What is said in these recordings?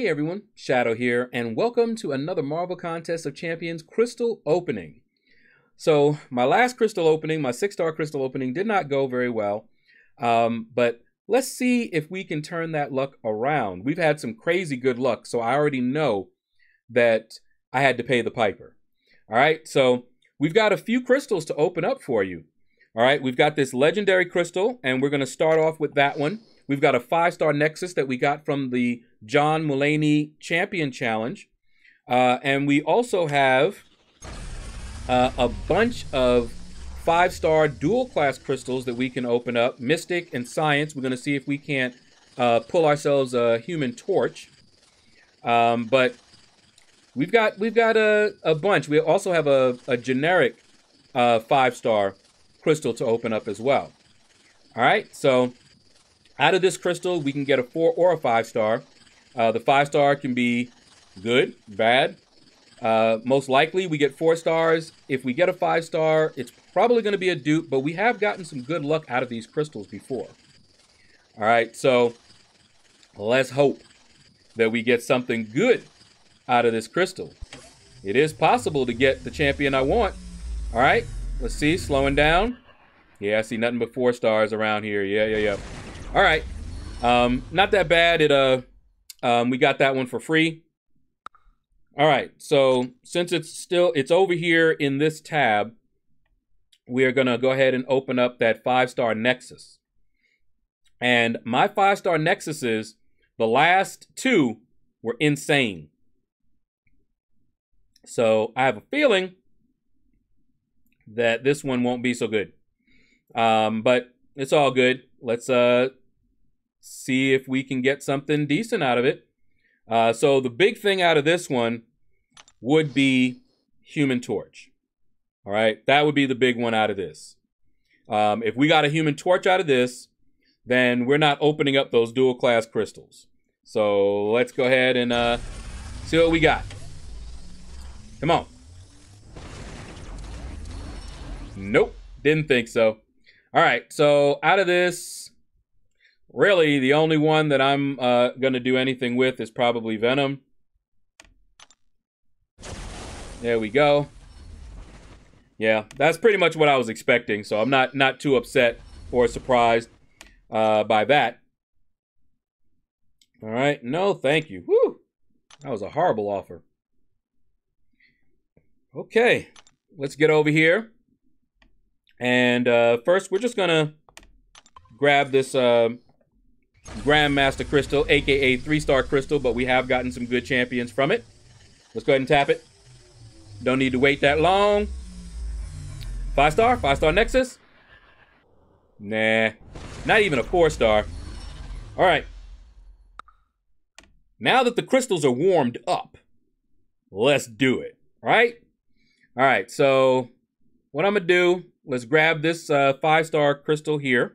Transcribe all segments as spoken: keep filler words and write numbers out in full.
Hey everyone, Shadow here, and welcome to another Marvel Contest of Champions crystal opening. So my last crystal opening, my six star crystal opening, did not go very well, um, but let's see if we can turn that luck around. We've had some crazy good luck, so I already know that I had to pay the piper. All right, so we've got a few crystals to open up for you. All right, we've got this legendary crystal, and we're going to start off with that one. We've got a five-star Nexus that we got from the John Mulaney Champion Challenge. Uh, and we also have uh, a bunch of five-star dual-class crystals that we can open up. Mystic and Science. We're going to see if we can't uh, pull ourselves a Human Torch. Um, but we've got, we've got a, a bunch. We also have a, a generic uh, five-star crystal to open up as well. All right, so out of this crystal, we can get a four or a five star. Uh, the five star can be good, bad. Uh, most likely, we get four stars. If we get a five star, it's probably going to be a dupe, but we have gotten some good luck out of these crystals before. All right, so let's hope that we get something good out of this crystal. It is possible to get the champion I want. All right, let's see, slowing down. Yeah, I see nothing but four stars around here. Yeah, yeah, yeah. All right, um, not that bad. It uh, um, we got that one for free. All right, so since it's still, it's over here in this tab, we are gonna go ahead and open up that five-star Nexus. And my five-star Nexuses, the last two were insane. So I have a feeling that this one won't be so good, um, but it's all good. Let's uh. see if we can get something decent out of it. Uh, so the big thing out of this one would be Human Torch. All right, that would be the big one out of this. Um, if we got a Human Torch out of this, then we're not opening up those dual class crystals. So let's go ahead and uh, see what we got. Come on. Nope, didn't think so. All right, so out of this, really, the only one that I'm uh, going to do anything with is probably Venom. There we go. Yeah, that's pretty much what I was expecting, so I'm not, not too upset or surprised uh, by that. All right, no, thank you. Woo! That was a horrible offer. Okay, let's get over here. And uh, first, we're just going to grab this Uh, Grandmaster Crystal, aka three-star crystal, but we have gotten some good champions from it. Let's go ahead and tap it. Don't need to wait that long. Five-star, five-star Nexus. Nah, not even a four-star. All right. Now that the crystals are warmed up, let's do it, all right? All right, so what I'm gonna do, let's grab this uh, five-star crystal here.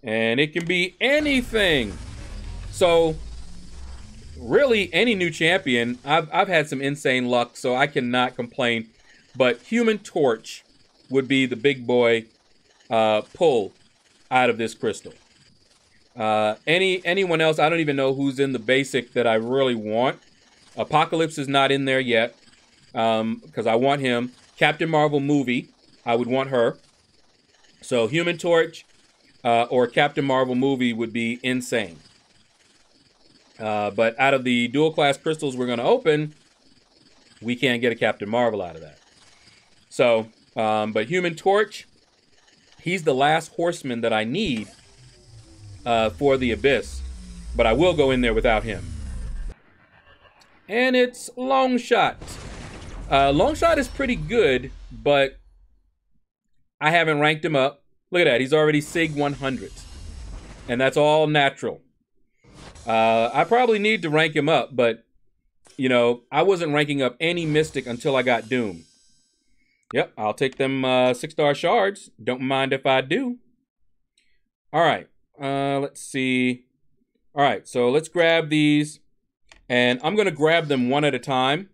And it can be anything. So really any new champion, I've, I've had some insane luck, so I cannot complain. But Human Torch would be the big boy uh, pull out of this crystal. Uh, any anyone else, I don't even know who's in the basic that I really want. Apocalypse is not in there yet because um, I want him. Captain Marvel movie, I would want her. So Human Torch, Uh, or Captain Marvel movie would be insane. Uh, but out of the dual class crystals we're going to open, we can't get a Captain Marvel out of that. So, um, but Human Torch, he's the last horseman that I need uh, for the Abyss. But I will go in there without him. And it's Longshot. Uh, Longshot is pretty good, but I haven't ranked him up. Look at that, he's already Sig one hundred. And that's all natural. Uh, I probably need to rank him up, but, you know, I wasn't ranking up any Mystic until I got Doom. Yep, I'll take them uh, six-star shards. Don't mind if I do. All right, uh, let's see. All right, so let's grab these. And I'm going to grab them one at a time.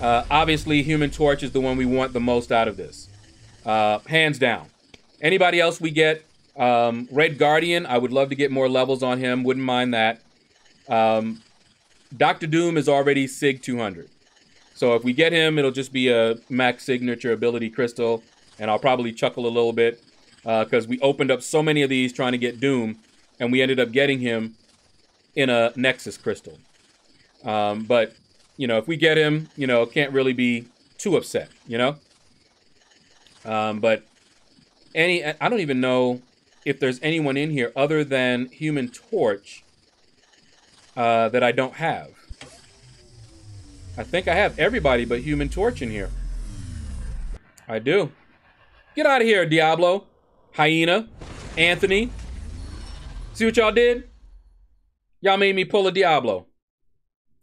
Uh, obviously, Human Torch is the one we want the most out of this. Uh, hands down. Anybody else we get, Um, Red Guardian, I would love to get more levels on him. Wouldn't mind that. Um, Doctor Doom is already Sig two hundred. So if we get him, it'll just be a max signature ability crystal. And I'll probably chuckle a little bit because uh, we opened up so many of these trying to get Doom. And we ended up getting him in a Nexus crystal. Um, but, you know, if we get him, you know, can't really be too upset, you know? Um, but any, I don't even know if there's anyone in here other than Human Torch uh, that I don't have. I think I have everybody but Human Torch in here. I do. Get out of here, Diablo, Hyena, Anthony. See what y'all did? Y'all made me pull a Diablo.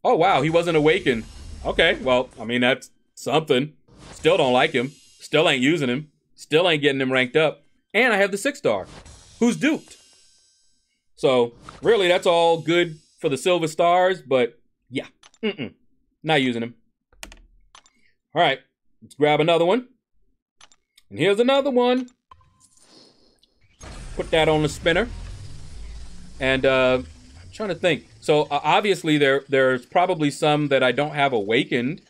Oh, wow, he wasn't awakened. Okay, well, I mean, that's something. Still don't like him. Still ain't using him. Still ain't getting him ranked up. And I have the six star. Who's duped? So, really, that's all good for the silver stars, but yeah. Mm-mm. Not using him. All right, let's grab another one. And here's another one. Put that on the spinner. And uh, I'm trying to think. So uh, obviously there there's probably some that I don't have awakened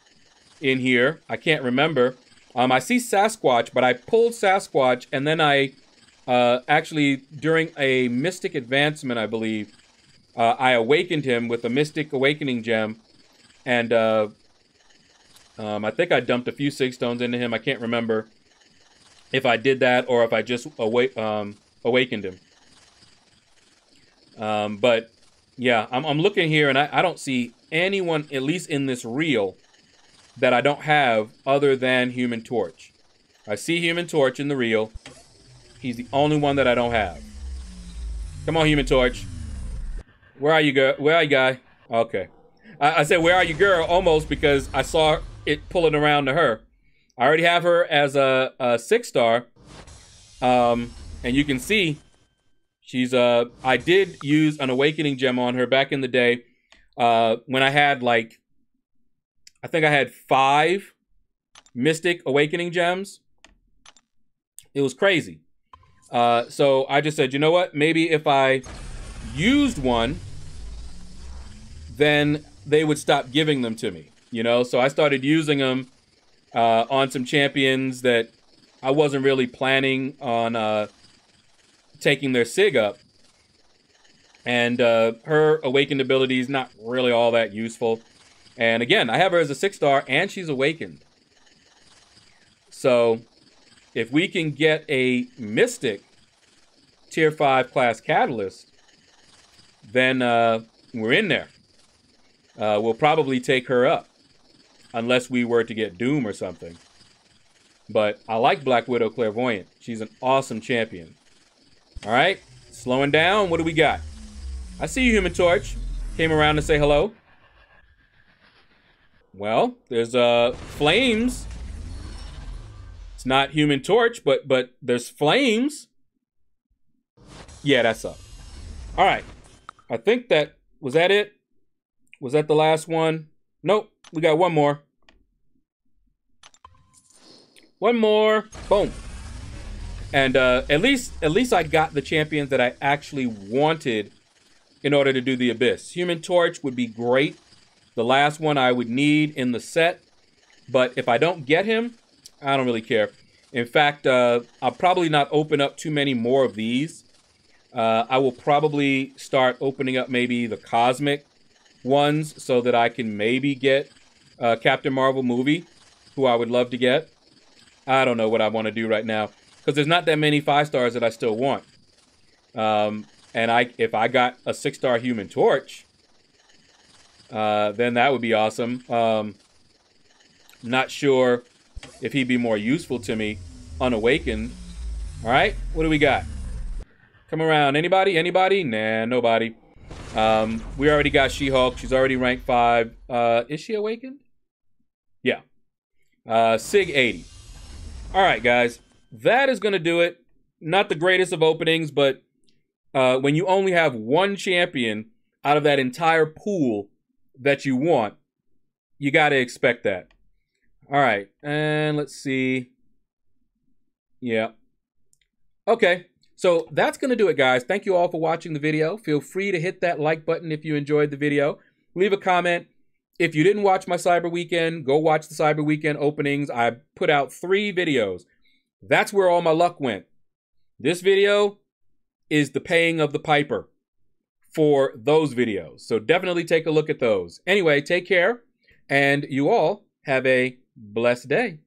in here. I can't remember. Um, I see Sasquatch, but I pulled Sasquatch, and then I uh, actually, during a Mystic Advancement, I believe, uh, I awakened him with a Mystic Awakening Gem, and uh, um, I think I dumped a few Sig Stones into him. I can't remember if I did that or if I just awa um, awakened him. Um, but, yeah, I'm, I'm looking here, and I, I don't see anyone, at least in this reel, that I don't have other than Human Torch. I see Human Torch in the reel. He's the only one that I don't have. Come on, Human Torch. Where are you, girl? Where are you, guy? Okay. I, I said, where are you, girl? Almost, because I saw it pulling around to her. I already have her as a, a six star. Um, and you can see she's, uh, I did use an Awakening Gem on her back in the day uh, when I had, like, I think I had five Mystic Awakening Gems. It was crazy. Uh, so I just said, you know what? Maybe if I used one, then they would stop giving them to me, you know? So I started using them uh, on some champions that I wasn't really planning on uh, taking their Sig up. And uh, her Awakened ability is not really all that useful. And again, I have her as a six star, and she's awakened. So if we can get a Mystic tier five class catalyst, then uh, we're in there. Uh, we'll probably take her up, unless we were to get Doom or something. But I like Black Widow Clairvoyant. She's an awesome champion. All right, slowing down, what do we got? I see you, Human Torch. Came around to say hello. Well, there's uh, Flames. It's not Human Torch, but but there's Flames. Yeah, that's up. All right. I think that, was that it? Was that the last one? Nope, we got one more. One more, boom. And uh, at least, at least I got the champions that I actually wanted in order to do the Abyss. Human Torch would be great. The last one I would need in the set, but if I don't get him, I don't really care. In fact, uh, I'll probably not open up too many more of these. Uh, I will probably start opening up maybe the cosmic ones so that I can maybe get uh, Captain Marvel movie, who I would love to get. I don't know what I want to do right now because there's not that many five stars that I still want. Um, and I, if I got a six star Human Torch, Uh, then that would be awesome. Um, not sure if he'd be more useful to me unawakened. All right, what do we got? Come around, anybody, anybody? Nah, nobody. Um, we already got She-Hulk. She's already ranked five. Uh, is she awakened? Yeah. Uh, Sig eighty. All right, guys, that is gonna do it. Not the greatest of openings, but uh, when you only have one champion out of that entire pool that you want, you got to expect that. All right, and let's see. Yeah. Okay, So that's going to do it, guys. Thank you all for watching the video. Feel free to hit that like button if you enjoyed the video. Leave a comment. If you didn't watch my Cyber Weekend, go watch the Cyber Weekend openings. I put out three videos. That's where all my luck went. This video is the paying of the piper for those videos. So definitely take a look at those. Anyway, take care, and you all have a blessed day.